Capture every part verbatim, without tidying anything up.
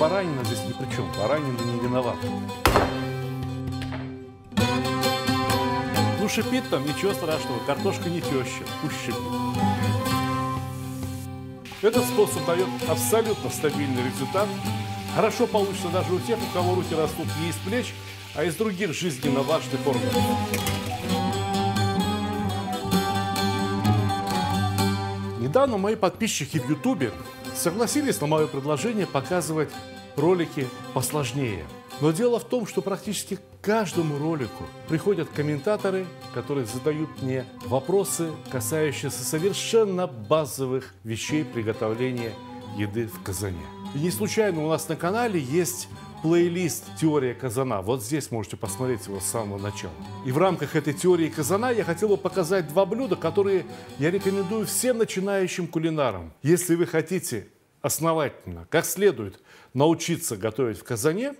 баранина здесь ни при чем. Баранина не виновата. Ну, шипит там, ничего страшного. Картошка не теща, пусть шипит. Этот способ дает абсолютно стабильный результат. Хорошо получится даже у тех, у кого руки растут не из плеч, а из других жизненно важных органов. Недавно мои подписчики в YouTube согласились на мое предложение показывать ролики посложнее. Но дело в том, что практически к каждому ролику приходят комментаторы, которые задают мне вопросы, касающиеся совершенно базовых вещей приготовления еды в Казане. И не случайно у нас на канале есть плейлист «Теория Казана». Вот здесь можете посмотреть его с самого начала. И в рамках этой теории Казана я хотел бы показать два блюда, которые я рекомендую всем начинающим кулинарам. Если вы хотите основательно, как следует, научиться готовить в Казане,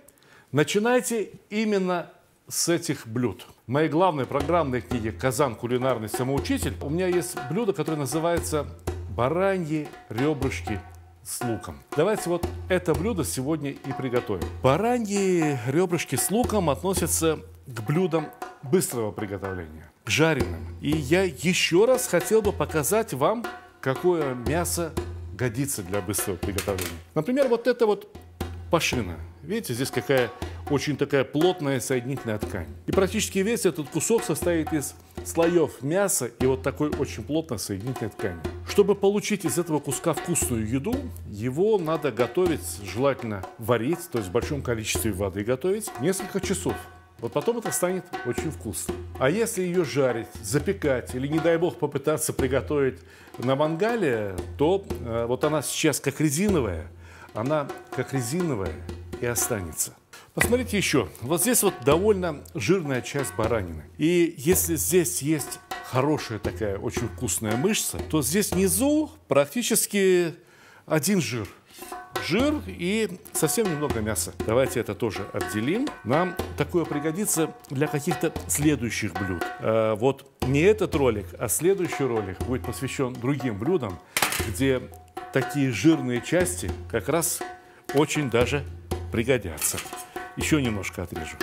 начинайте именно с этих блюд. В моей главной программной книге «Казан. Кулинарный самоучитель» у меня есть блюдо, которое называется «Бараньи ребрышки с луком». Давайте вот это блюдо сегодня и приготовим. Бараньи ребрышки с луком относятся к блюдам быстрого приготовления, к жареным. И я еще раз хотел бы показать вам, какое мясо годится для быстрого приготовления. Например, вот это вот пашина. Видите, здесь какая очень такая плотная соединительная ткань. И практически весь этот кусок состоит из слоев мяса и вот такой очень плотно соединительной ткани. Чтобы получить из этого куска вкусную еду, его надо готовить, желательно варить, то есть в большом количестве воды готовить, несколько часов. Вот потом это станет очень вкусно. А если ее жарить, запекать или, не дай бог, попытаться приготовить на мангале, то э, вот она сейчас как резиновая, она как резиновая и останется. Посмотрите еще. Вот здесь вот довольно жирная часть баранины. И если здесь есть хорошая такая очень вкусная мышца, то здесь внизу практически один жир. Жир и совсем немного мяса. Давайте это тоже отделим. Нам такое пригодится для каких-то следующих блюд. А вот не этот ролик, а следующий ролик будет посвящен другим блюдам, где такие жирные части как раз очень даже пригодятся. Еще немножко отрежу.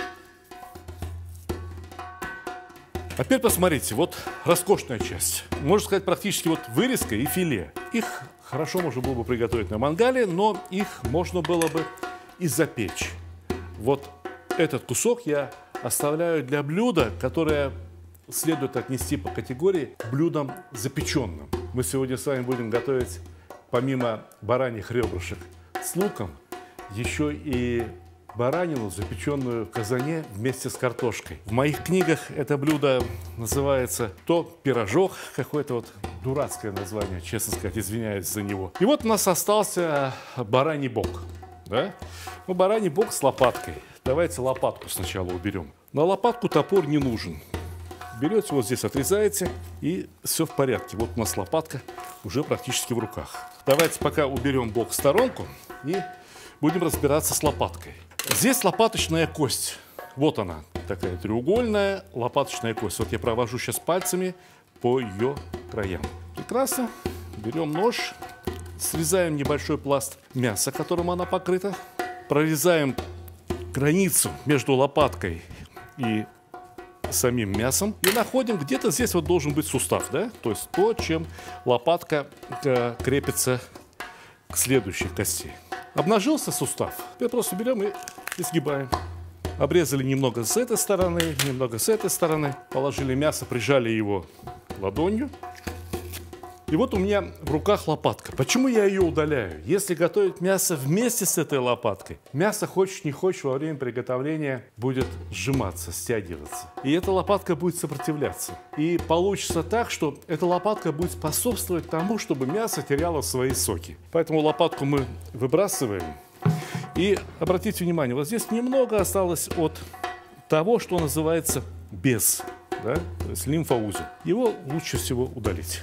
А теперь посмотрите, вот роскошная часть. Можно сказать, практически вот вырезка и филе. Их хорошо можно было бы приготовить на мангале, но их можно было бы и запечь. Вот этот кусок я оставляю для блюда, которое следует отнести по категории к блюдам запеченным. Мы сегодня с вами будем готовить, помимо бараньих ребрышек с луком, еще и баранину, запеченную в казане вместе с картошкой. В моих книгах это блюдо называется то пирожок, какое-то вот дурацкое название, честно сказать, извиняюсь за него. И вот у нас остался бараний бок, да? Ну, бараний бок с лопаткой. Давайте лопатку сначала уберем. На лопатку топор не нужен. Берете, вот здесь отрезаете, и все в порядке. Вот у нас лопатка уже практически в руках. Давайте пока уберем бок в сторонку и будем разбираться с лопаткой. Здесь лопаточная кость. Вот она, такая треугольная лопаточная кость. Вот я провожу сейчас пальцами по ее краям. Прекрасно. Берем нож, срезаем небольшой пласт мяса, которым она покрыта. Прорезаем границу между лопаткой и самим мясом. И находим, где-то здесь вот должен быть сустав, да? То есть то, чем лопатка крепится к следующей кости. Обнажился сустав. Теперь просто берем и изгибаем. Обрезали немного с этой стороны, немного с этой стороны. Положили мясо, прижали его ладонью. И вот у меня в руках лопатка. Почему я ее удаляю? Если готовить мясо вместе с этой лопаткой, мясо, хочешь не хочешь, во время приготовления будет сжиматься, стягиваться. И эта лопатка будет сопротивляться. И получится так, что эта лопатка будет способствовать тому, чтобы мясо теряло свои соки. Поэтому лопатку мы выбрасываем. И обратите внимание, вот здесь немного осталось от того, что называется без, да? То есть лимфоузел. Его лучше всего удалить.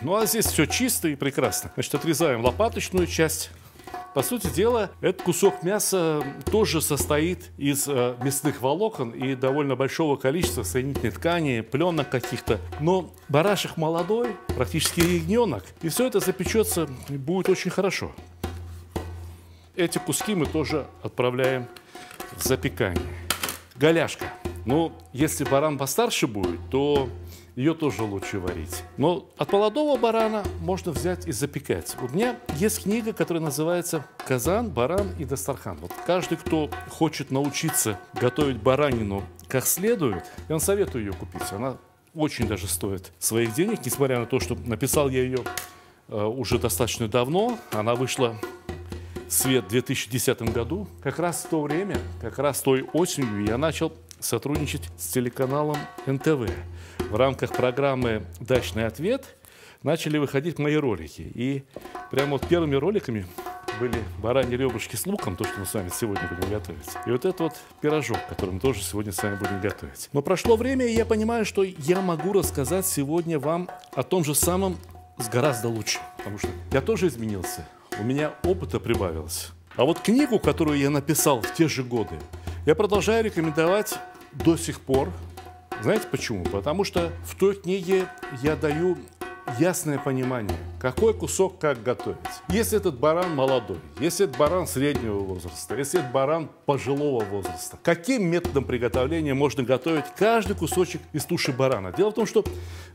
Ну а здесь все чисто и прекрасно. Значит, отрезаем лопаточную часть. По сути дела, этот кусок мяса тоже состоит из э, мясных волокон и довольно большого количества соединительной ткани, пленок каких-то. Но барашек молодой, практически ягненок, и все это запечется и будет очень хорошо. Эти куски мы тоже отправляем в запекание. Голяшка. Ну, если баран постарше будет, то ее тоже лучше варить. Но от молодого барана можно взять и запекать. У меня есть книга, которая называется «Казан, баран и дастархан». Вот каждый, кто хочет научиться готовить баранину как следует, я вам советую ее купить. Она очень даже стоит своих денег, несмотря на то, что написал я ее э, уже достаточно давно. Она вышла в свет в две тысячи десятом году. Как раз в то время, как раз той осенью я начал сотрудничать с телеканалом Эн Тэ Вэ. В рамках программы «Дачный ответ» начали выходить мои ролики. И прямо вот первыми роликами были бараньи ребрышки с луком, то, что мы с вами сегодня будем готовить. И вот этот вот пирожок, который мы тоже сегодня с вами будем готовить. Но прошло время, и я понимаю, что я могу рассказать сегодня вам о том же самом гораздо лучше. Потому что я тоже изменился, у меня опыта прибавилось. А вот книгу, которую я написал в те же годы, я продолжаю рекомендовать до сих пор. Знаете почему? Потому что в той книге я даю ясное понимание, какой кусок как готовить. Если этот баран молодой, если этот баран среднего возраста, если этот баран пожилого возраста, каким методом приготовления можно готовить каждый кусочек из туши барана? Дело в том, что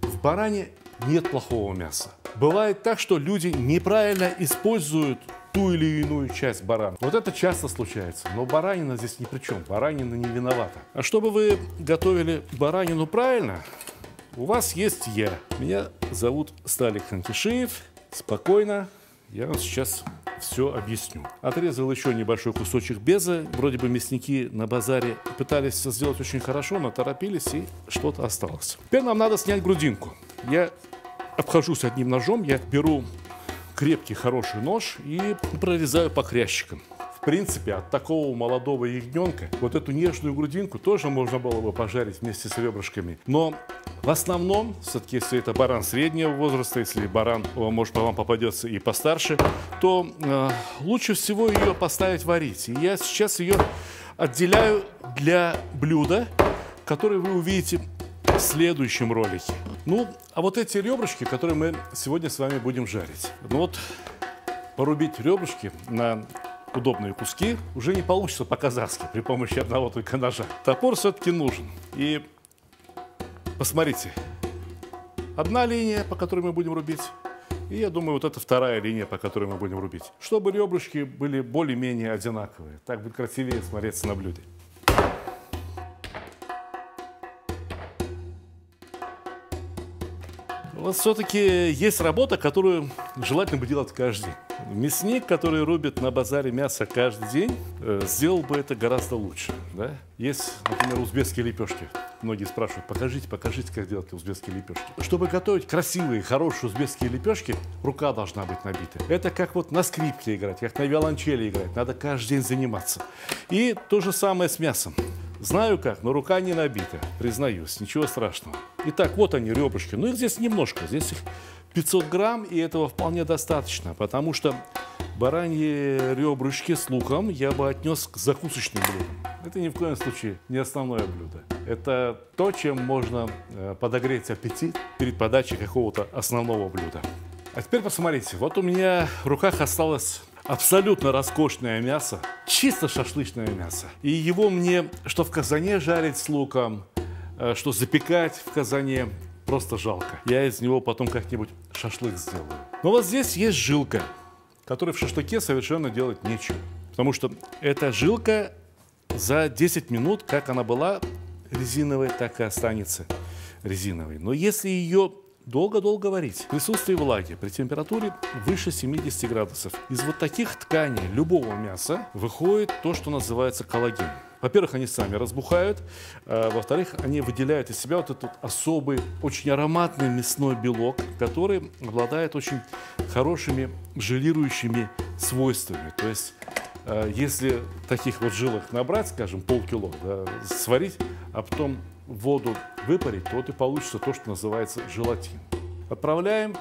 в баране нет плохого мяса. Бывает так, что люди неправильно используют ту или иную часть барана. Вот это часто случается, но баранина здесь ни при чем, баранина не виновата. А чтобы вы готовили баранину правильно, у вас есть я. Меня зовут Сталик Ханкишиев. Спокойно, я вам сейчас все объясню. Отрезал еще небольшой кусочек беза. Вроде бы мясники на базаре пытались все сделать очень хорошо, но торопились, и что-то осталось. Теперь нам надо снять грудинку. Я обхожусь одним ножом, я беру крепкий, хороший нож и прорезаю по крящикам. В принципе, от такого молодого ягненка вот эту нежную грудинку тоже можно было бы пожарить вместе с ребрышками. Но в основном, все-таки, если это баран среднего возраста, если баран, может, вам попадется и постарше, то э, лучше всего ее поставить варить. И я сейчас ее отделяю для блюда, которое вы увидите в следующем ролике. Ну, а вот эти ребрышки, которые мы сегодня с вами будем жарить. Ну вот, порубить ребрышки на удобные куски уже не получится по-казахски при помощи одного только ножа. Топор все-таки нужен. И посмотрите, одна линия, по которой мы будем рубить, и, я думаю, вот это вторая линия, по которой мы будем рубить. Чтобы ребрышки были более-менее одинаковые. Так будет красивее смотреться на блюде. Вот все-таки есть работа, которую желательно бы делать каждый день. Мясник, который рубит на базаре мясо каждый день, э, сделал бы это гораздо лучше. Да? Есть, например, узбекские лепешки. Многие спрашивают, покажите, покажите, как делать узбекские лепешки. Чтобы готовить красивые, хорошие узбекские лепешки, рука должна быть набита. Это как вот на скрипке играть, как на виолончели играть. Надо каждый день заниматься. И то же самое с мясом. Знаю как, но рука не набита, признаюсь, ничего страшного. Итак, вот они, ребрышки. Ну, их здесь немножко, здесь их пятьсот грамм, и этого вполне достаточно, потому что бараньи ребрышки с луком я бы отнес к закусочным блюдам. Это ни в коем случае не основное блюдо. Это то, чем можно подогреть аппетит перед подачей какого-то основного блюда. А теперь посмотрите, вот у меня в руках осталось абсолютно роскошное мясо, чисто шашлычное мясо. И его мне что в казане жарить с луком, что запекать в казане, просто жалко. Я из него потом как-нибудь шашлык сделаю. Но вот здесь есть жилка, которой в шашлыке совершенно делать нечего. Потому что эта жилка за десять минут, как она была резиновой, так и останется резиновой. Но если ее долго-долго варить в присутствии влаги при температуре выше семидесяти градусов. Из вот таких тканей любого мяса выходит то, что называется коллаген. Во-первых, они сами разбухают, а во-вторых, они выделяют из себя вот этот особый, очень ароматный мясной белок, который обладает очень хорошими желирующими свойствами. То есть, если таких вот жилок набрать, скажем, полкило, да, сварить, а потом воду выпарить, то вот и получится то, что называется желатин. Отправляем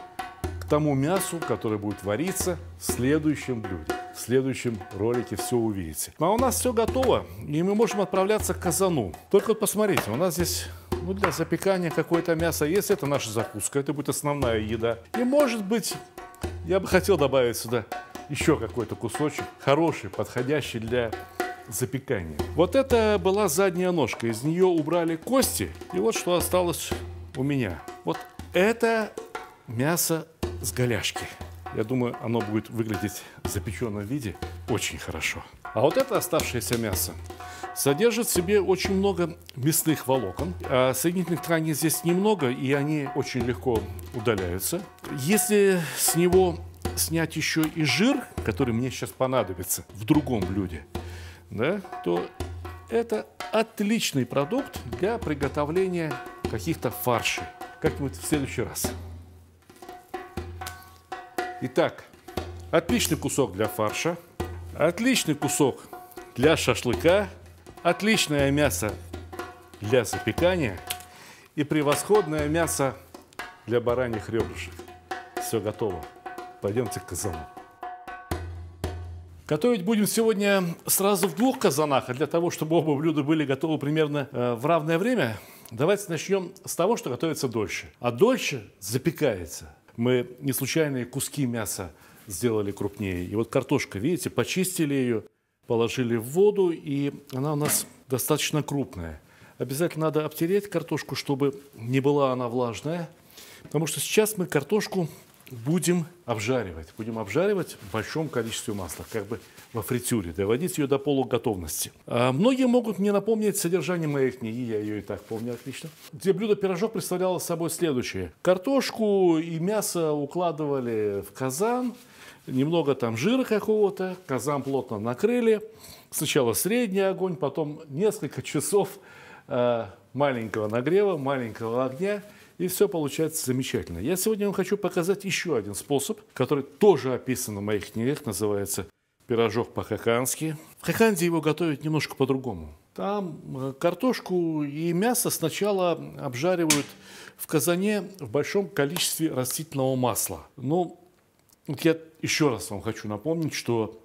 к тому мясу, которое будет вариться в следующем блюде. В следующем ролике все увидите. А у нас все готово, и мы можем отправляться к казану. Только вот посмотрите, у нас здесь ну, для запекания какое-то мясо есть. Это наша закуска, это будет основная еда. И, может быть, я бы хотел добавить сюда еще какой-то кусочек, хороший, подходящий для запекания. Вот это была задняя ножка, из нее убрали кости, и вот что осталось у меня. Вот это мясо с голяшки. Я думаю, оно будет выглядеть в запеченном виде очень хорошо. А вот это оставшееся мясо содержит в себе очень много мясных волокон. А соединительных тканей здесь немного, и они очень легко удаляются. Если с него снять еще и жир, который мне сейчас понадобится в другом блюде, да, то это отличный продукт для приготовления каких-то фаршей. Как-нибудь в следующий раз. Итак, отличный кусок для фарша, отличный кусок для шашлыка, отличное мясо для запекания и превосходное мясо для бараньих ребрышек. Все готово. Пойдемте к казану. Готовить будем сегодня сразу в двух казанах, а для того, чтобы оба блюда были готовы примерно э, в равное время, давайте начнем с того, что готовится дольше. А дольше запекается. Мы не случайные куски мяса сделали крупнее. И вот картошка, видите, почистили ее, положили в воду, и она у нас достаточно крупная. Обязательно надо обтереть картошку, чтобы не была она влажная, потому что сейчас мы картошку будем обжаривать. Будем обжаривать в большом количестве масла, как бы во фритюре, доводить ее до полуготовности. А многие могут мне напомнить содержание моей книги, я ее и так помню отлично, где блюдо-пирожок представляло собой следующее. Картошку и мясо укладывали в казан, немного там жира какого-то, казан плотно накрыли. Сначала средний огонь, потом несколько часов э, маленького нагрева, маленького огня. И все получается замечательно. Я сегодня вам хочу показать еще один способ, который тоже описан в моих книгах, называется «Пирожок по-хакански». В Хаканде его готовят немножко по-другому. Там картошку и мясо сначала обжаривают в казане в большом количестве растительного масла. Но я еще раз вам хочу напомнить, что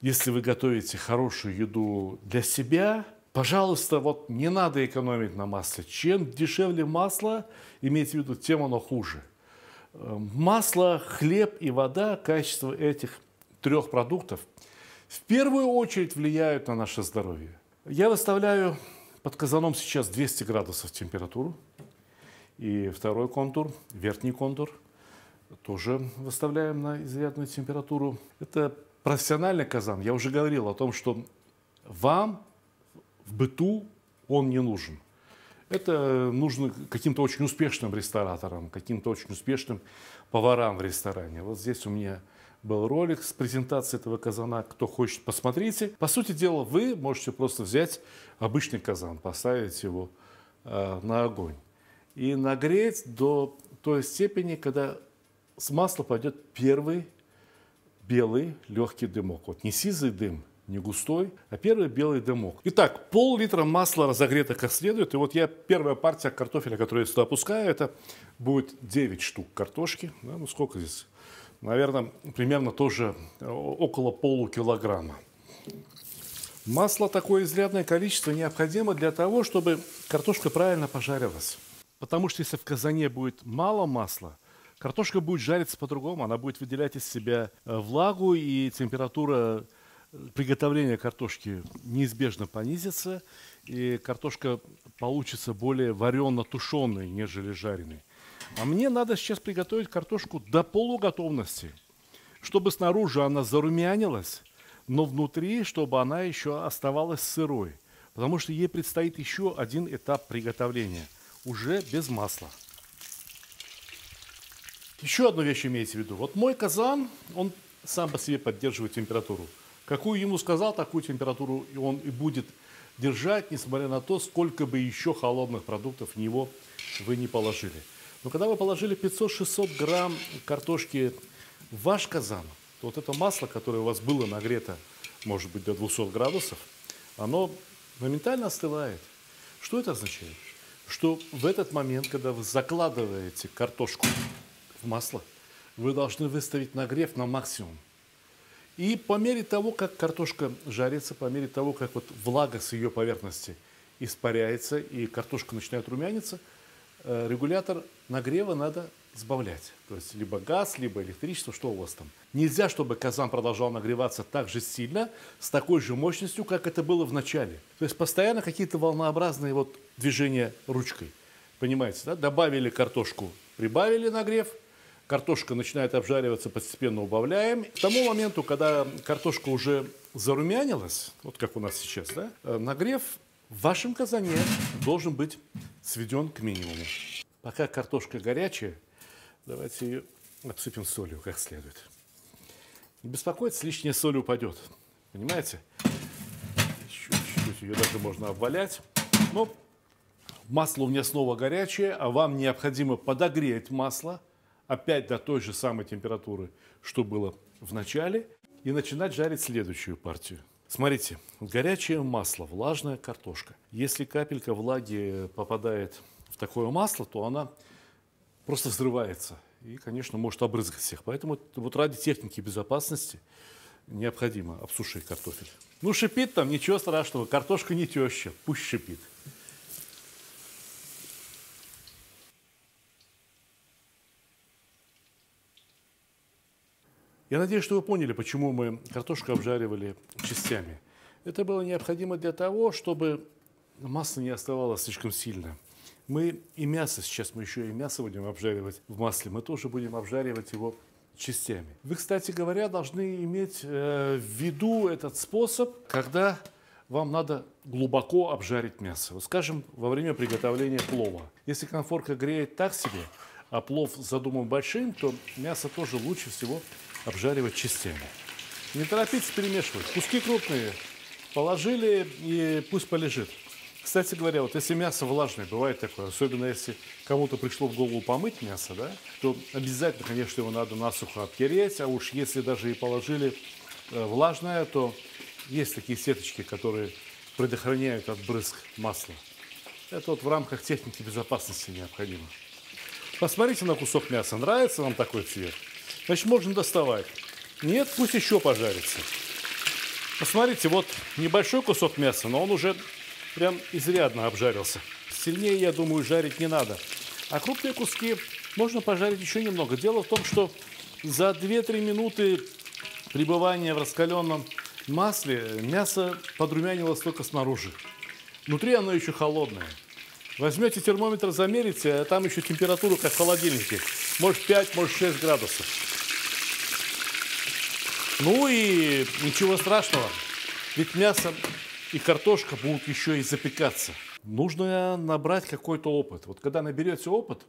если вы готовите хорошую еду для себя, пожалуйста, вот не надо экономить на масле. Чем дешевле масло, имейте в виду, тем оно хуже. Масло, хлеб и вода, качество этих трех продуктов в первую очередь влияют на наше здоровье. Я выставляю под казаном сейчас двести градусов температуру. И второй контур, верхний контур, тоже выставляем на изрядную температуру. Это профессиональный казан. Я уже говорил о том, что вам в быту он не нужен. Это нужно каким-то очень успешным рестораторам, каким-то очень успешным поварам в ресторане. Вот здесь у меня был ролик с презентацией этого казана. Кто хочет, посмотрите. По сути дела, вы можете просто взять обычный казан, поставить его э, на огонь и нагреть до той степени, когда с масла пойдет первый белый легкий дымок. Вот не сизый дым, не густой, а первый белый дымок. Итак, пол-литра масла разогрето как следует. И вот я первая партия картофеля, которую я сюда опускаю, это будет девять штук картошки. Да, ну сколько здесь? Наверное, примерно тоже около полукилограмма. Масло такое изрядное количество необходимо для того, чтобы картошка правильно пожарилась. Потому что если в казане будет мало масла, картошка будет жариться по-другому. Она будет выделять из себя влагу, и температура приготовление картошки неизбежно понизится, и картошка получится более варено-тушеной, нежели жареной. А мне надо сейчас приготовить картошку до полуготовности, чтобы снаружи она зарумянилась, но внутри, чтобы она еще оставалась сырой, потому что ей предстоит еще один этап приготовления, уже без масла. Еще одну вещь имейте в виду. Вот мой казан, он сам по себе поддерживает температуру. Какую ему сказал, такую температуру он и будет держать, несмотря на то, сколько бы еще холодных продуктов в него вы не положили. Но когда вы положили пятьсот-шестьсот грамм картошки в ваш казан, то вот это масло, которое у вас было нагрето, может быть, до двухсот градусов, оно моментально остывает. Что это означает? Что в этот момент, когда вы закладываете картошку в масло, вы должны выставить нагрев на максимум. И по мере того, как картошка жарится, по мере того, как вот влага с ее поверхности испаряется и картошка начинает румяниться, регулятор нагрева надо сбавлять. То есть либо газ, либо электричество, что у вас там. Нельзя, чтобы казан продолжал нагреваться так же сильно, с такой же мощностью, как это было в начале. То есть постоянно какие-то волнообразные вот движения ручкой. Понимаете, да? Добавили картошку, прибавили нагрев. Картошка начинает обжариваться, постепенно убавляем. К тому моменту, когда картошка уже зарумянилась, вот как у нас сейчас, да, нагрев в вашем казане должен быть сведен к минимуму. Пока картошка горячая, давайте ее обсыпем солью как следует. Не беспокойтесь, лишняя соль упадет. Понимаете? Чуть-чуть ее даже можно обвалять. Но масло у меня снова горячее, а вам необходимо подогреть масло опять до той же самой температуры, что было в начале, и начинать жарить следующую партию. Смотрите, горячее масло, влажная картошка. Если капелька влаги попадает в такое масло, то она просто взрывается и, конечно, может обрызгать всех. Поэтому вот ради техники безопасности необходимо обсушить картофель. Ну, шипит там, ничего страшного, картошка не теща, пусть шипит. Я надеюсь, что вы поняли, почему мы картошку обжаривали частями. Это было необходимо для того, чтобы масло не оставалось слишком сильно. Мы и мясо, сейчас мы еще и мясо будем обжаривать в масле, мы тоже будем обжаривать его частями. Вы, кстати говоря, должны иметь э, в виду этот способ, когда вам надо глубоко обжарить мясо. Вот, скажем, во время приготовления плова. Если конфорка греет так себе, а плов задуман большим, то мясо тоже лучше всего обжаривать частями. Не торопитесь перемешивать. Куски крупные положили и пусть полежит. Кстати говоря, вот если мясо влажное, бывает такое, особенно если кому-то пришло в голову помыть мясо, да, то обязательно, конечно, его надо насухо обтереть, а уж если даже и положили влажное, то есть такие сеточки, которые предохраняют от брызг масла. Это вот в рамках техники безопасности необходимо. Посмотрите на кусок мяса, нравится вам такой цвет? Значит, можно доставать. Нет, пусть еще пожарится. Посмотрите, вот небольшой кусок мяса, но он уже прям изрядно обжарился. Сильнее, я думаю, жарить не надо. А крупные куски можно пожарить еще немного. Дело в том, что за две-три минуты пребывания в раскаленном масле мясо подрумянилось только снаружи. Внутри оно еще холодное. Возьмете термометр, замерите, а там еще температура, как в холодильнике. Может пять, может шесть градусов. Ну и ничего страшного. Ведь мясо и картошка будут еще и запекаться. Нужно набрать какой-то опыт. Вот когда наберете опыт,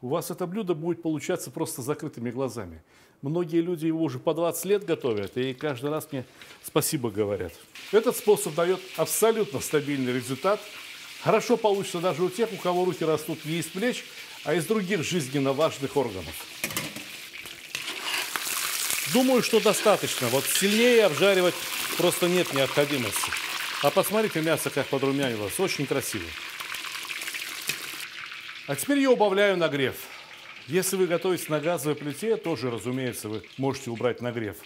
у вас это блюдо будет получаться просто закрытыми глазами. Многие люди его уже по двадцать лет готовят, и каждый раз мне спасибо говорят. Этот способ дает абсолютно стабильный результат. Хорошо получится даже у тех, у кого руки растут не из плеч, а из других жизненно важных органов. Думаю, что достаточно. Вот сильнее обжаривать просто нет необходимости. А посмотрите, мясо как подрумянилось. Очень красиво. А теперь я убавляю нагрев. Если вы готовите на газовой плите, тоже, разумеется, вы можете убрать нагрев.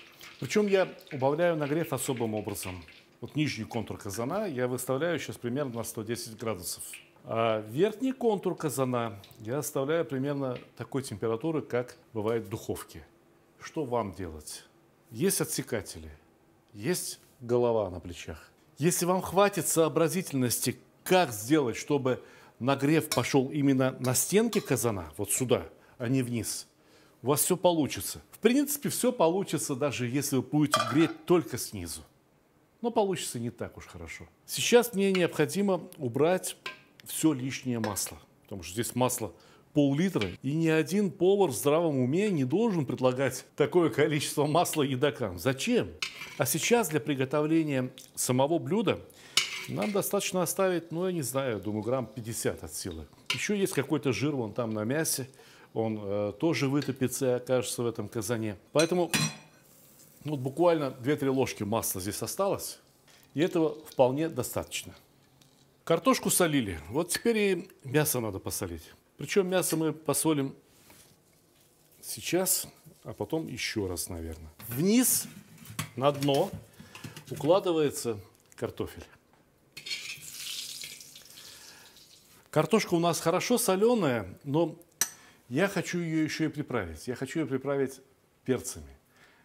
Причем я убавляю нагрев особым образом. Вот нижний контур казана я выставляю сейчас примерно на сто десять градусов. А верхний контур казана я оставляю примерно такой температуры, как бывает в духовке. Что вам делать? Есть отсекатели, есть голова на плечах. Если вам хватит сообразительности, как сделать, чтобы нагрев пошел именно на стенки казана, вот сюда, а не вниз, у вас все получится. В принципе, все получится, даже если вы будете греть только снизу. Но получится не так уж хорошо. Сейчас мне необходимо убрать все лишнее масло. Потому что здесь масло пол-литра. И ни один повар в здравом уме не должен предлагать такое количество масла едокам. Зачем? А сейчас для приготовления самого блюда нам достаточно оставить, ну, я не знаю, думаю, грамм пятьдесят от силы. Еще есть какой-то жир вон там на мясе. Он э, тоже вытопится и окажется в этом казане. Поэтому... Вот буквально две-три ложки масла здесь осталось, и этого вполне достаточно. Картошку солили, вот теперь и мясо надо посолить. Причем мясо мы посолим сейчас, а потом еще раз, наверное. Вниз, на дно, укладывается картофель. Картошка у нас хорошо соленая, но... Я хочу ее еще и приправить. Я хочу ее приправить перцами,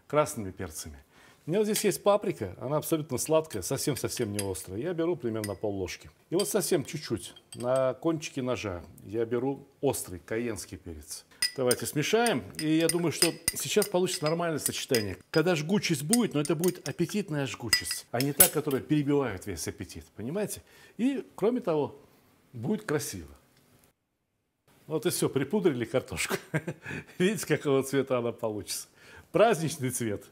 красными перцами. У меня вот здесь есть паприка, она абсолютно сладкая, совсем-совсем не острая. Я беру примерно пол-ложки. И вот совсем чуть-чуть на кончике ножа я беру острый кайенский перец. Давайте смешаем, и я думаю, что сейчас получится нормальное сочетание. Когда жгучесть будет, но это будет аппетитная жгучесть, а не та, которая перебивает весь аппетит, понимаете? И, кроме того, будет красиво. Вот и все, припудрили картошку. Видите, какого цвета она получится. Праздничный цвет.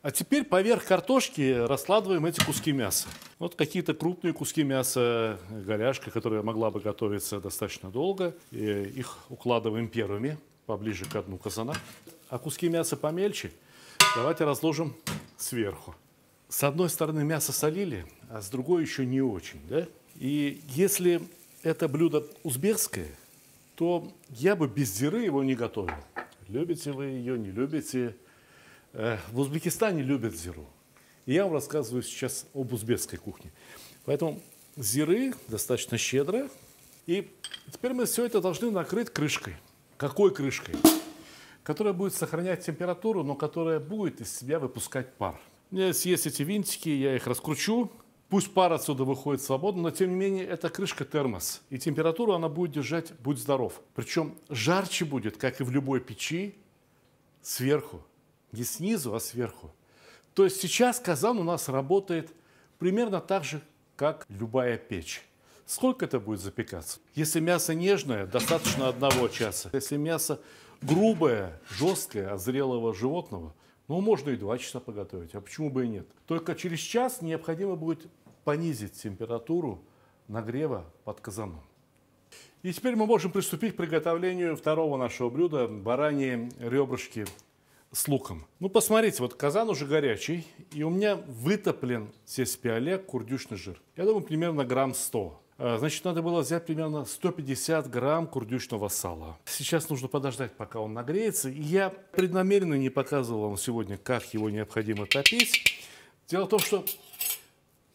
А теперь поверх картошки раскладываем эти куски мяса. Вот какие-то крупные куски мяса, голяшка, которая могла бы готовиться достаточно долго. И их укладываем первыми, поближе к дну казана. А куски мяса помельче давайте разложим сверху. С одной стороны мясо солили, а с другой еще не очень, да? И если это блюдо узбекское, то я бы без дыры его не готовил. Любите вы ее, не любите. В Узбекистане любят зиру. И я вам рассказываю сейчас об узбекской кухне. Поэтому зиры достаточно щедро. И теперь мы все это должны накрыть крышкой. Какой крышкой? Которая будет сохранять температуру, но которая будет из себя выпускать пар. У меня есть эти винтики, я их раскручу. Пусть пар отсюда выходит свободно, но тем не менее это крышка термос. И температуру она будет держать, будь здоров. Причем жарче будет, как и в любой печи, сверху. Не снизу, а сверху. То есть сейчас казан у нас работает примерно так же, как любая печь. Сколько это будет запекаться? Если мясо нежное, достаточно одного часа. Если мясо грубое, жесткое, от зрелого животного, ну, можно и два часа поготовить. А почему бы и нет? Только через час необходимо будет понизить температуру нагрева под казаном. И теперь мы можем приступить к приготовлению второго нашего блюда – бараньи ребрышки с луком. Ну, посмотрите, вот казан уже горячий, и у меня вытоплен здесь пиале, курдючный жир. Я думаю, примерно грамм сто. Значит, надо было взять примерно сто пятьдесят грамм курдючного сала. Сейчас нужно подождать, пока он нагреется. И я преднамеренно не показывал вам сегодня, как его необходимо топить. Дело в том, что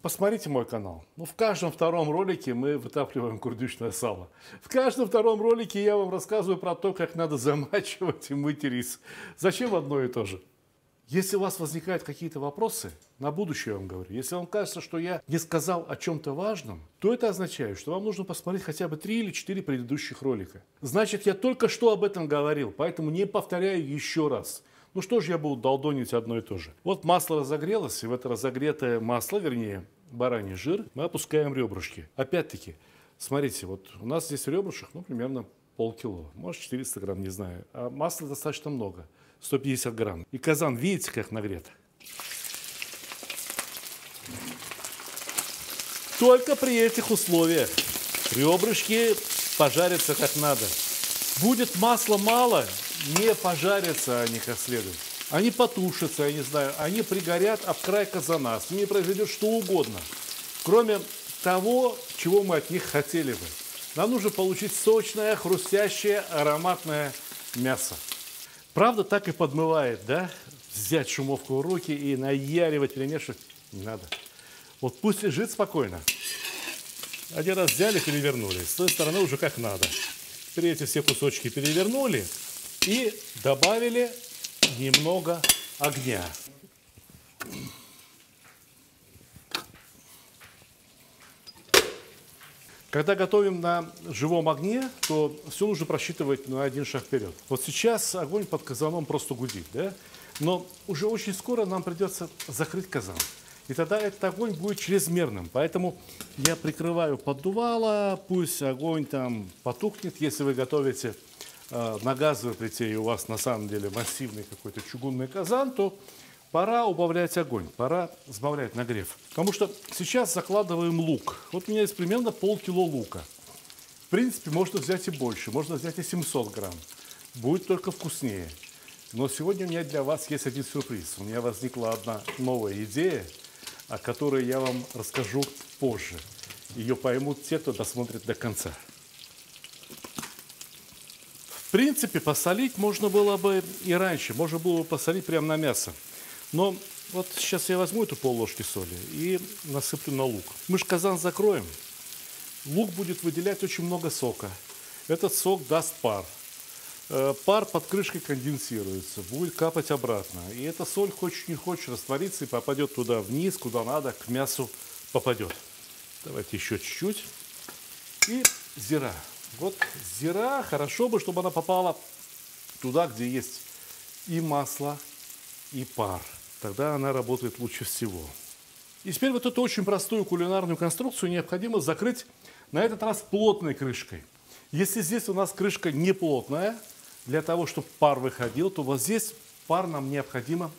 посмотрите мой канал. Ну, в каждом втором ролике мы вытапливаем курдючное сало. В каждом втором ролике я вам рассказываю про то, как надо замачивать и мыть рис. Зачем одно и то же? Если у вас возникают какие-то вопросы, на будущее я вам говорю, если вам кажется, что я не сказал о чем-то важном, то это означает, что вам нужно посмотреть хотя бы три или четыре предыдущих ролика. Значит, я только что об этом говорил, поэтому не повторяю еще раз. Ну что же я буду долдонить одно и то же? Вот масло разогрелось, и в это разогретое масло, вернее, бараний жир, мы опускаем ребрышки. Опять-таки, смотрите, вот у нас здесь ребрышек, ну, примерно полкило, может, четыреста грамм, не знаю. А масла достаточно много, сто пятьдесят грамм. И казан, видите, как нагрет? Только при этих условиях ребрышки пожарятся как надо. Будет масла мало, не пожарятся они как следует. Они потушатся, я не знаю, они пригорят об край казана. С ними произойдет что угодно, кроме того, чего мы от них хотели бы. Нам нужно получить сочное, хрустящее, ароматное мясо. Правда, так и подмывает, да? Взять шумовку в руки и наяривать, перемешивать не надо. Вот пусть лежит спокойно. Один раз взяли, перевернули. С той стороны уже как надо. Теперь эти все кусочки перевернули и добавили немного огня. Когда готовим на живом огне, то все нужно просчитывать на один шаг вперед. Вот сейчас огонь под казаном просто гудит, да? Но уже очень скоро нам придется закрыть казан. И тогда этот огонь будет чрезмерным. Поэтому я прикрываю поддувало, пусть огонь там потухнет, если вы готовите на газовой плите, и у вас на самом деле массивный какой-то чугунный казан, то пора убавлять огонь, пора сбавлять нагрев. Потому что сейчас закладываем лук. Вот у меня есть примерно полкило лука. В принципе, можно взять и больше, можно взять и семьсот грамм. Будет только вкуснее. Но сегодня у меня для вас есть один сюрприз. У меня возникла одна новая идея, о которой я вам расскажу позже. Ее поймут те, кто досмотрит до конца. В принципе, посолить можно было бы и раньше, можно было бы посолить прямо на мясо. Но вот сейчас я возьму эту пол-ложки соли и насыплю на лук. Мы же казан закроем. Лук будет выделять очень много сока. Этот сок даст пар. пар под крышкой конденсируется, будет капать обратно. И эта соль, хочешь не хочешь, растворится и попадет туда вниз, куда надо, к мясу попадет. Давайте еще чуть-чуть. И зира. Вот зира, хорошо бы, чтобы она попала туда, где есть и масло, и пар. Тогда она работает лучше всего. И теперь вот эту очень простую кулинарную конструкцию необходимо закрыть на этот раз плотной крышкой. Если здесь у нас крышка не плотная, для того, чтобы пар выходил, то вот здесь пар нам необходимо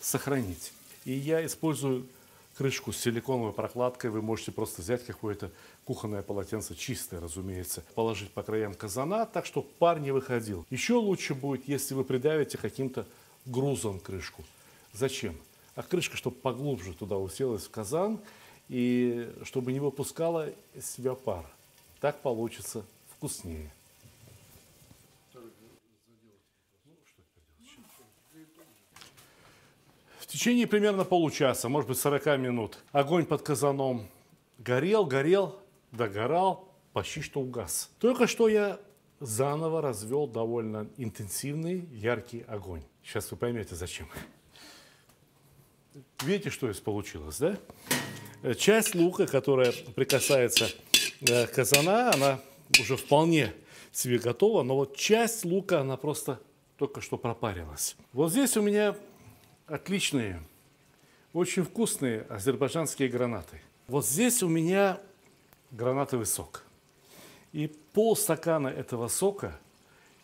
сохранить. И я использую крышку с силиконовой прокладкой. Вы можете просто взять какое-то кухонное полотенце, чистое, разумеется, положить по краям казана, так, чтобы пар не выходил. Еще лучше будет, если вы придавите каким-то грузом крышку. Зачем? А крышка, чтобы поглубже туда уселась в казан, и чтобы не выпускала из себя пар. Так получится вкуснее. В течение примерно получаса, может быть сорок минут, огонь под казаном горел, горел, догорал, почти что угас. Только что я заново развел довольно интенсивный, яркий огонь. Сейчас вы поймете, зачем. Видите, что здесь получилось, да? Часть лука, которая прикасается к казана, она уже вполне себе готово, но вот часть лука, она просто только что пропарилась. Вот здесь у меня отличные, очень вкусные азербайджанские гранаты. Вот здесь у меня гранатовый сок. И полстакана этого сока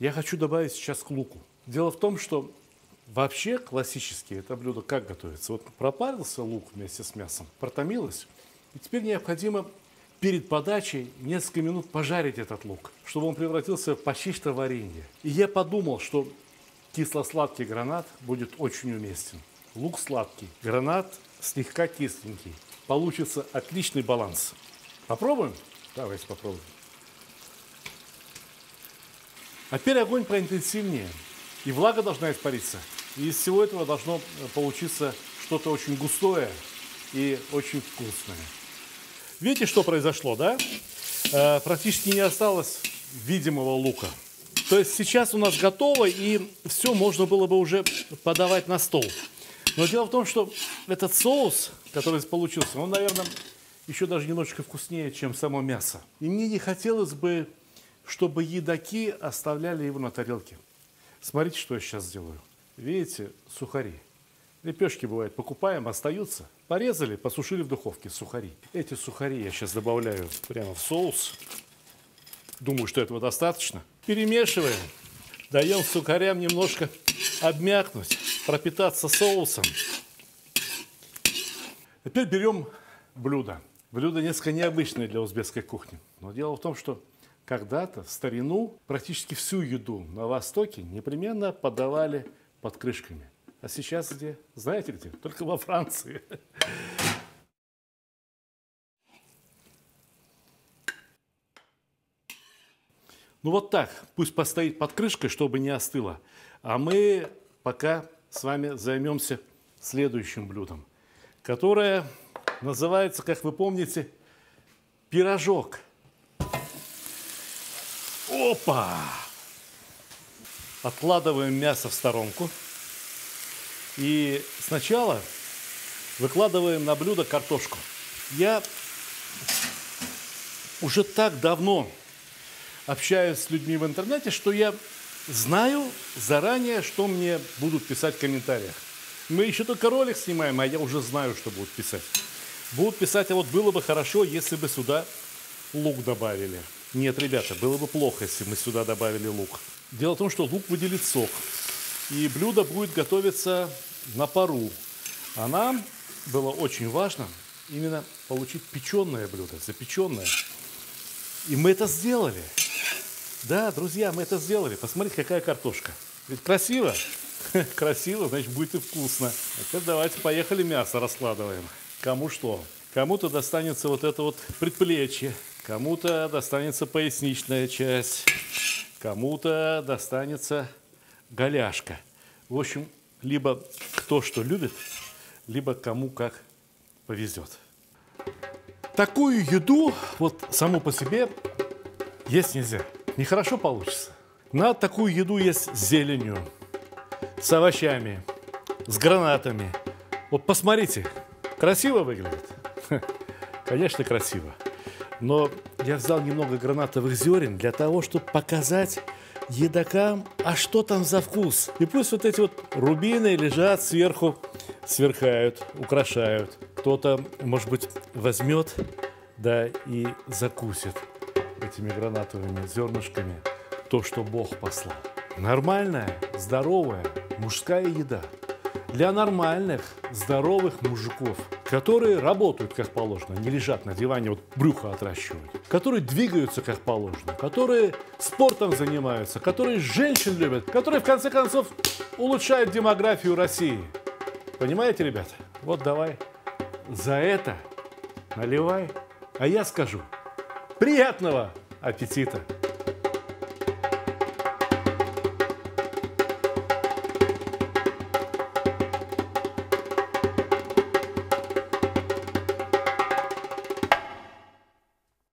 я хочу добавить сейчас к луку. Дело в том, что вообще классически это блюдо как готовится? Вот пропарился лук вместе с мясом, протомилось, и теперь необходимо перед подачей несколько минут пожарить этот лук, чтобы он превратился в почти что варенье. И я подумал, что кисло-сладкий гранат будет очень уместен. Лук сладкий, гранат слегка кисленький. Получится отличный баланс. Попробуем? Давайте попробуем. А теперь огонь проинтенсивнее. И влага должна испариться. И из всего этого должно получиться что-то очень густое и очень вкусное. Видите, что произошло, да? Э, практически не осталось видимого лука. То есть сейчас у нас готово, и все можно было бы уже подавать на стол. Но дело в том, что этот соус, который получился, он, наверное, еще даже немножечко вкуснее, чем само мясо. И мне не хотелось бы, чтобы едоки оставляли его на тарелке. Смотрите, что я сейчас делаю. Видите, сухари. Лепешки, бывает, покупаем, остаются. Порезали, посушили в духовке сухари. Эти сухари я сейчас добавляю прямо в соус. Думаю, что этого достаточно. Перемешиваем. Даем сухарям немножко обмякнуть, пропитаться соусом. Теперь берем блюдо. Блюдо несколько необычное для узбекской кухни. Но дело в том, что когда-то в старину практически всю еду на Востоке непременно подавали под крышками. А сейчас где? Знаете где? Только во Франции. Ну вот так. Пусть постоит под крышкой, чтобы не остыло. А мы пока с вами займемся следующим блюдом, которое называется, как вы помните, пирожок. Опа! Откладываем мясо в сторонку. И сначала выкладываем на блюдо картошку. Я уже так давно общаюсь с людьми в интернете, что я знаю заранее, что мне будут писать в комментариях. Мы еще только ролик снимаем, а я уже знаю, что будут писать. Будут писать, а вот было бы хорошо, если бы сюда лук добавили. Нет, ребята, было бы плохо, если мы сюда добавили лук. Дело в том, что лук выделит сок. И блюдо будет готовиться на пару. А нам было очень важно именно получить печеное блюдо, запеченное. И мы это сделали. Да, друзья, мы это сделали. Посмотрите, какая картошка. Ведь красиво? Красиво, значит, будет и вкусно. А теперь давайте поехали мясо раскладываем. Кому что. Кому-то достанется вот это вот предплечье. Кому-то достанется поясничная часть. Кому-то достанется голяшка. В общем, либо кто что любит, либо кому как повезет. Такую еду вот саму по себе есть нельзя. Нехорошо получится. На такую еду есть с зеленью, с овощами, с гранатами. Вот посмотрите, красиво выглядит? Конечно, красиво. Но я взял немного гранатовых зерен для того, чтобы показать едокам, а что там за вкус. И пусть вот эти вот рубины лежат сверху, сверкают, украшают. Кто-то, может быть, возьмет, да, и закусит этими гранатовыми зернышками то, что Бог послал. Нормальная, здоровая мужская еда для нормальных, здоровых мужиков, которые работают как положено, не лежат на диване, вот брюхо отращивают, которые двигаются как положено, которые спортом занимаются, которые женщин любят, которые, в конце концов, улучшают демографию России. Понимаете, ребята? Вот давай за это наливай, а я скажу: приятного аппетита!